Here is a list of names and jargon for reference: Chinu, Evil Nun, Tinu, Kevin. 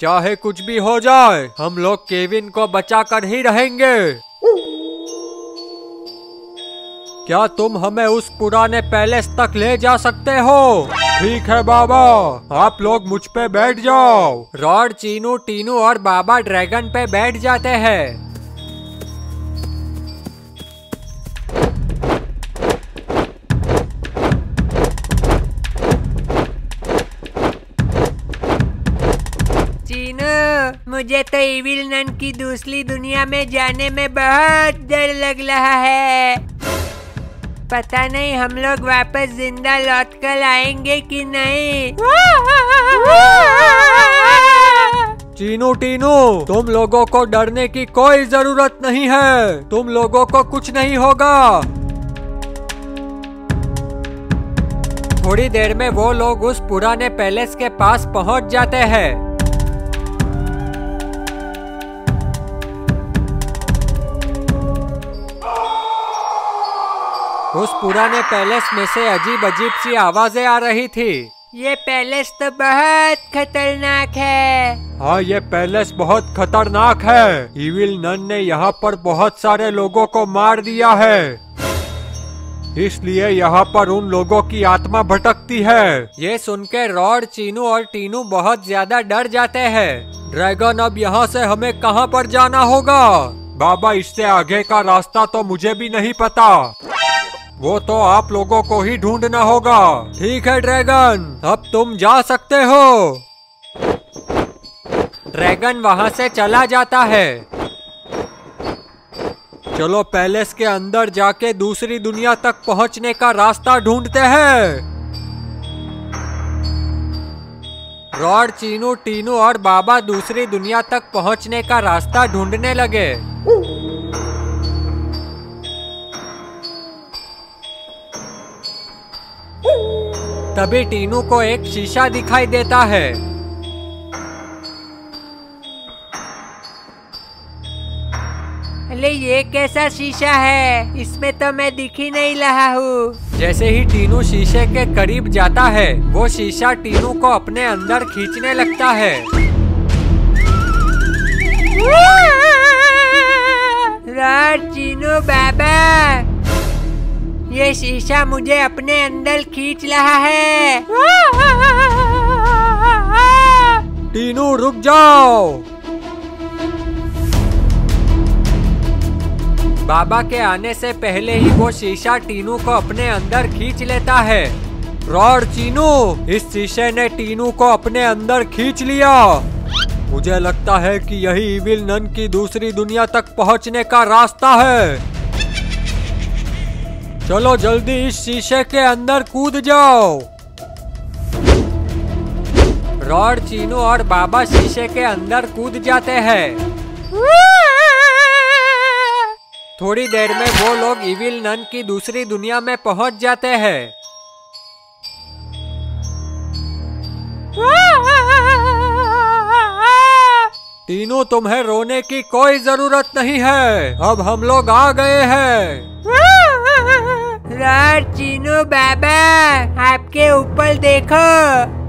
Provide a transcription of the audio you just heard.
चाहे कुछ भी हो जाए हम लोग केविन को बचा कर ही रहेंगे। क्या तुम हमें उस पुराने पैलेस तक ले जा सकते हो? ठीक है बाबा, आप लोग मुझ पे बैठ जाओ। रॉड चीनू, टीनू और बाबा ड्रैगन पे बैठ जाते हैं। मुझे तो इविल नन की दूसरी दुनिया में जाने में बहुत डर लग रहा है। पता नहीं हम लोग वापस जिंदा लौट कर आएंगे कि नहीं। चीनू टीनू, तुम लोगों को डरने की कोई जरूरत नहीं है, तुम लोगों को कुछ नहीं होगा। थोड़ी देर में वो लोग उस पुराने पैलेस के पास पहुंच जाते हैं। उस पुराने पैलेस में से अजीब अजीब सी आवाजें आ रही थी। ये पैलेस तो बहुत खतरनाक है। हाँ, ये पैलेस बहुत खतरनाक है। इविल नन ने यहाँ पर बहुत सारे लोगों को मार दिया है, इसलिए यहाँ पर उन लोगों की आत्मा भटकती है। ये सुनकर रॉड, चीनू और टीनू बहुत ज्यादा डर जाते हैं। ड्रैगन, अब यहाँ से हमें कहाँ पर जाना होगा? बाबा, इससे आगे का रास्ता तो मुझे भी नहीं पता, वो तो आप लोगों को ही ढूंढना होगा। ठीक है ड्रैगन, अब तुम जा सकते हो। ड्रैगन वहाँ से चला जाता है। चलो पैलेस के अंदर जाके दूसरी दुनिया तक पहुँचने का रास्ता ढूंढते हैं। रॉड, चीनू, टीनू और बाबा दूसरी दुनिया तक पहुँचने का रास्ता ढूंढने लगे। तभी टीनू को एक शीशा दिखाई देता है। अरे, ये कैसा शीशा है? इसमें तो मैं दिख ही नहीं रहा हूँ। जैसे ही टीनू शीशे के करीब जाता है, वो शीशा टीनू को अपने अंदर खींचने लगता है। रॉड, चीनू, बाबा, ये शीशा मुझे अपने अंदर खींच रहा है। टीनू, रुक जाओ। बाबा के आने से पहले ही वो शीशा टीनू को अपने अंदर खींच लेता है। रॉड, चीनू, इस शीशे ने टीनू को अपने अंदर खींच लिया। मुझे लगता है कि यही इविल नन की दूसरी दुनिया तक पहुंचने का रास्ता है। चलो जल्दी इस शीशे के अंदर कूद जाओ। रॉड, चीनू और बाबा शीशे के अंदर कूद जाते हैं। थोड़ी देर में वो लोग इविल नन की दूसरी दुनिया में पहुंच जाते हैं। टीनू, तुम्हें रोने की कोई जरूरत नहीं है, अब हम लोग आ गए हैं। रॉड, चीनू, बाबा, आपके ऊपर देखो।